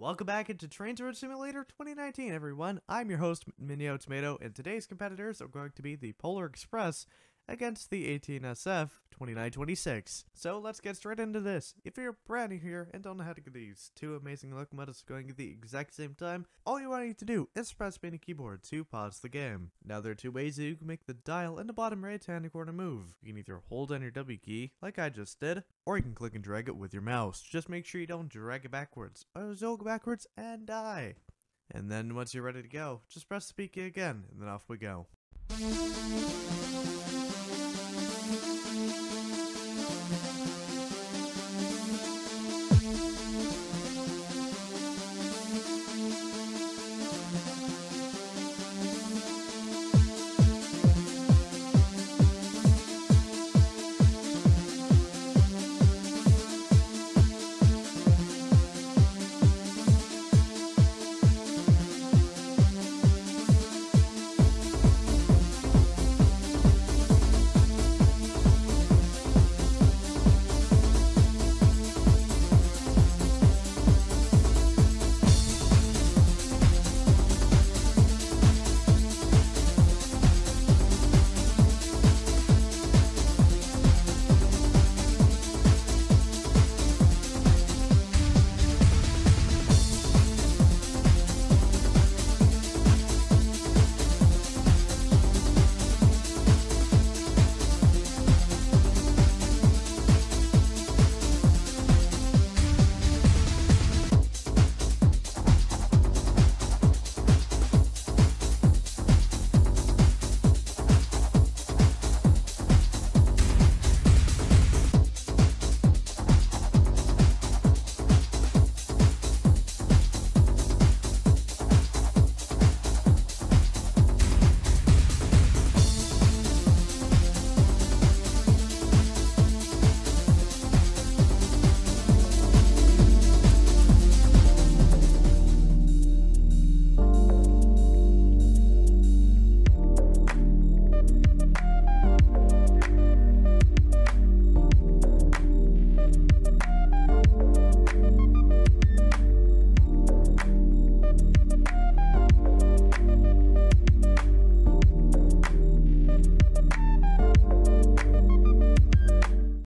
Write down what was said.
Welcome back into Train Simulator 2019, everyone. I'm your host, Minio Tomato, and today's competitors are going to be the Polar Express against the ATSF 2926. So let's get straight into this. If you're brand new here and don't know how to get these two amazing locomotives going at the exact same time, all you need to do is press mini keyboard to pause the game. Now there are two ways that you can make the dial in the bottom right hand corner move. You can either hold down your W key, like I just did, or you can click and drag it with your mouse. Just make sure you don't drag it backwards, or it'll go backwards and die. And then once you're ready to go, just press the B key again, and then off we go.